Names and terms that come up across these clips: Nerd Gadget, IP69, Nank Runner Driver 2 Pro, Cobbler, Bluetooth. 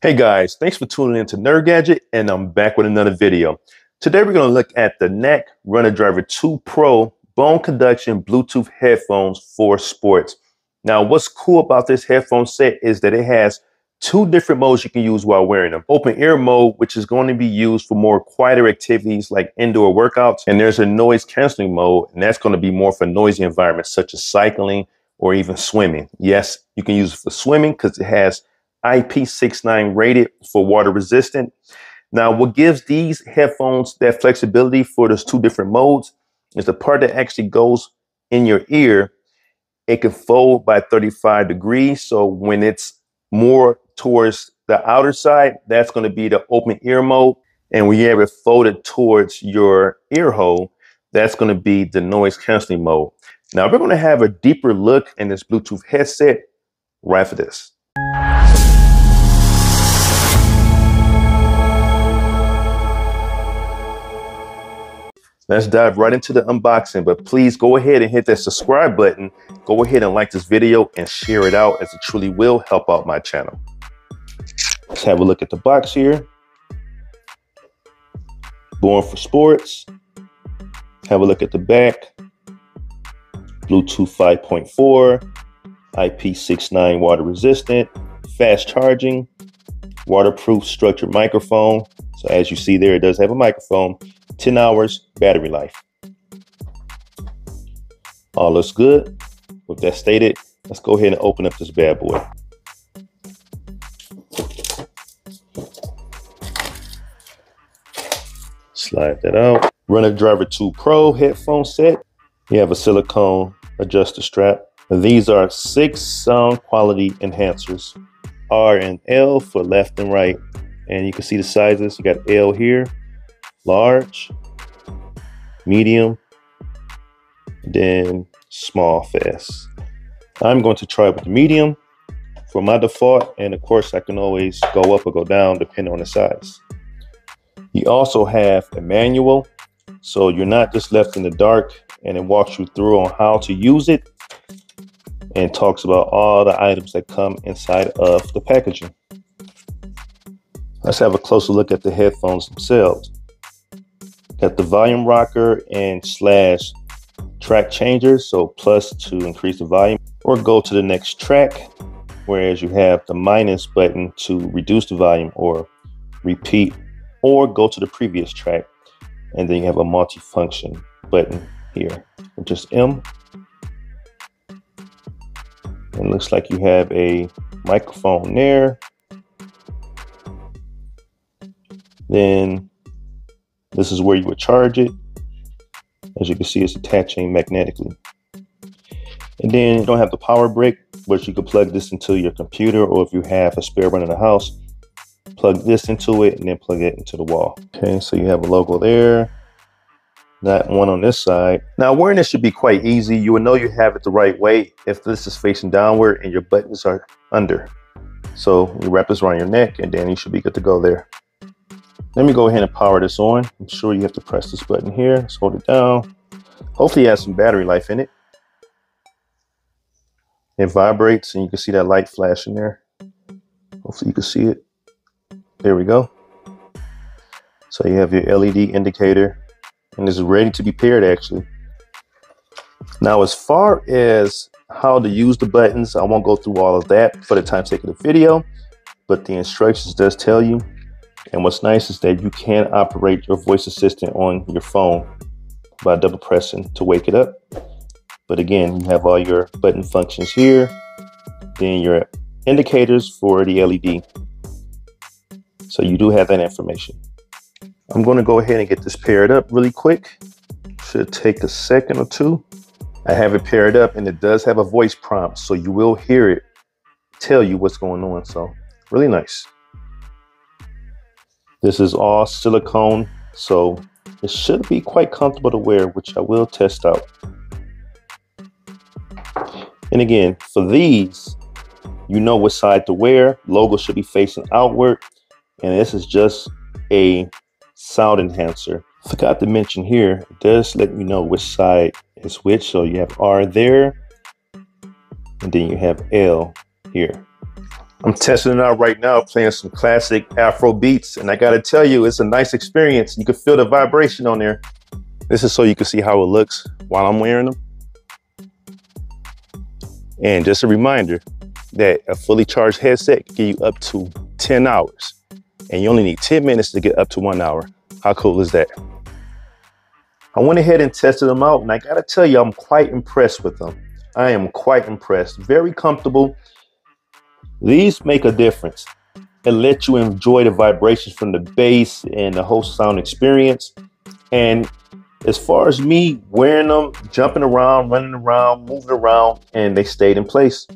Hey guys, thanks for tuning in to Nerd Gadget, and I'm back with another video. Today we're going to look at the Nank Runner Driver 2 Pro bone conduction Bluetooth headphones for sports. Now what's cool about this headphone set is that it has two different modes you can use while wearing them. Open ear mode, which is going to be used for more quieter activities like indoor workouts, and there's a noise canceling mode, and that's going to be more for noisy environments such as cycling or even swimming. Yes, you can use it for swimming because it has IP69 rated for water resistant. Now what gives these headphones that flexibility for those two different modes is the part that actually goes in your ear. It can fold by 35 degrees. So when it's more towards the outer side, that's going to be the open ear mode. And when you have it folded towards your ear hole, that's going to be the noise canceling mode. Now we're going to have a deeper look in this Bluetooth headset right after this. Let's dive right into the unboxing, but please go ahead and hit that subscribe button. Go ahead and like this video and share it out, as it truly will help out my channel. Let's have a look at the box here. Born for sports. Have a look at the back. Bluetooth 5.4, IP69 water resistant, fast charging, waterproof structured microphone. So as you see there, it does have a microphone. 10 hours battery life. All looks good. With that stated, let's go ahead and open up this bad boy. Slide that out. Runner Driver 2 Pro headphone set. You have a silicone adjuster strap. These are 6 sound quality enhancers. R and L for left and right. And you can see the sizes. You got L here. Large, medium, then small fast. I'm going to try with the medium for my default, and of course I can always go up or go down depending on the size. You also have a manual, so you're not just left in the dark, and it walks you through on how to use it and talks about all the items that come inside of the packaging. Let's have a closer look at the headphones themselves. Got the volume rocker and / track changer, so plus to increase the volume or go to the next track, whereas you have the minus button to reduce the volume or repeat or go to the previous track, and then you have a multifunction button here, which is M. It looks like you have a microphone there. Then this is where you would charge it. As you can see, it's attaching magnetically. And then you don't have the power brick, but you can plug this into your computer, or if you have a spare one in the house, plug this into it and then plug it into the wall. Okay, so you have a logo there, that one on this side. Now wearing this should be quite easy. You will know you have it the right way if this is facing downward and your buttons are under. So you wrap this around your neck and then you should be good to go there. Let me go ahead and power this on. I'm sure you have to press this button here. Let's hold it down. Hopefully it has some battery life in it. It vibrates and you can see that light flash in there. Hopefully you can see it. There we go. So you have your LED indicator, and it's ready to be paired actually. Now as far as how to use the buttons, I won't go through all of that for the time's sake of the video, but the instructions does tell you. And what's nice is that you can operate your voice assistant on your phone by double pressing to wake it up. But again, you have all your button functions here, then your indicators for the LED. So you do have that information. I'm going to go ahead and get this paired up really quick. Should take a second or two. I have it paired up, and it does have a voice prompt, so you will hear it tell you what's going on. So really nice. This is all silicone, so it should be quite comfortable to wear, which I will test out. And again, for these, you know what side to wear. Logo should be facing outward, and this is just a sound enhancer. Forgot to mention here, it does let you know which side is which. So you have R there, and then you have L here. I'm testing it out right now, playing some classic Afro beats, and I gotta tell you, it's a nice experience. You can feel the vibration on there. This is so you can see how it looks while I'm wearing them. And just a reminder that a fully charged headset can give you up to 10 hours, and you only need 10 minutes to get up to 1 hour. How cool is that? I went ahead and tested them out, and I gotta tell you, I'm quite impressed with them. I am quite impressed. Very comfortable. These make a difference. It lets you enjoy the vibrations from the bass and the whole sound experience. And as far as me wearing them, jumping around, running around, moving around, and they stayed in place.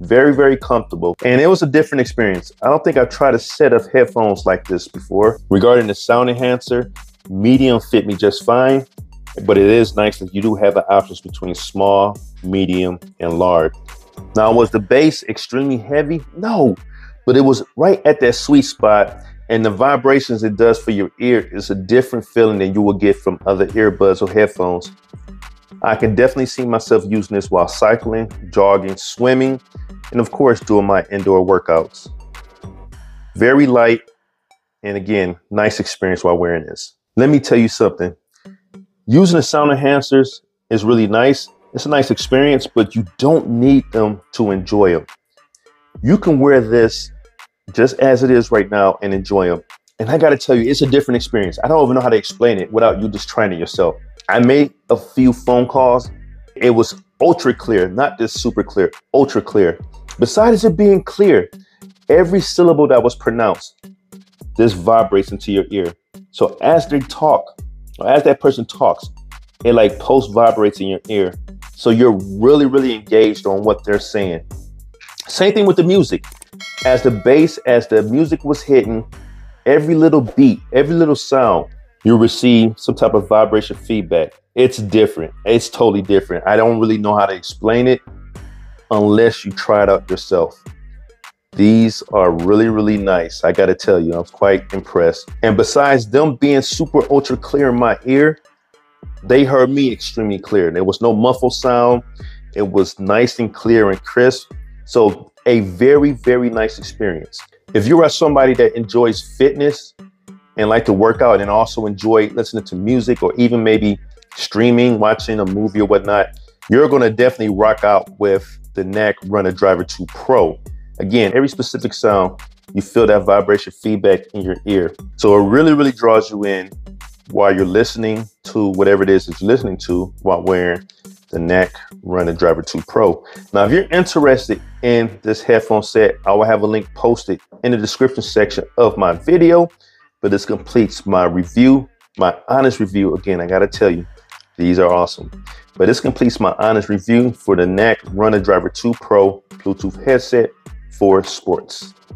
Very, very comfortable. And it was a different experience. I don't think I've tried a set of headphones like this before. Regarding the sound enhancer, medium fit me just fine, but it is nice that you do have the options between small, medium, and large. Now, was the bass extremely heavy? No, but it was right at that sweet spot. And the vibrations it does for your ear is a different feeling than you will get from other earbuds or headphones. I can definitely see myself using this while cycling, jogging, swimming, and of course, doing my indoor workouts. Very light, and again, nice experience while wearing this. Let me tell you something. Using the sound enhancers is really nice. It's a nice experience, but you don't need them to enjoy them. You can wear this just as it is right now and enjoy them. And I gotta tell you, it's a different experience. I don't even know how to explain it without you just trying it yourself. I made a few phone calls. It was ultra clear, not just super clear, ultra clear. Besides it being clear, every syllable that was pronounced, this vibrates into your ear. So as they talk, or as that person talks, it like post vibrates in your ear. So you're really, really engaged on what they're saying. Same thing with the music. As the bass, as the music was hitting, every little beat, every little sound, you receive some type of vibration feedback. It's different. It's totally different. I don't really know how to explain it unless you try it out yourself. These are really, really nice. I gotta tell you, I'm quite impressed. And besides them being super ultra clear in my ear, they heard me extremely clear. There was no muffled sound. It was nice and clear and crisp. So a very, very nice experience. If you are somebody that enjoys fitness and like to work out and also enjoy listening to music or even maybe streaming, watching a movie or whatnot, you're gonna definitely rock out with the Nank Runner Driver 2 Pro. Again, every specific sound, you feel that vibration feedback in your ear. So it really, really draws you in while you're listening to whatever it is that you're listening to while wearing the Nank Runner Driver 2 Pro. Now, if you're interested in this headphone set, I will have a link posted in the description section of my video, but this completes my review, my honest review. Again, I gotta tell you, these are awesome. But this completes my honest review for the Nank Runner Driver 2 Pro Bluetooth headset for sports.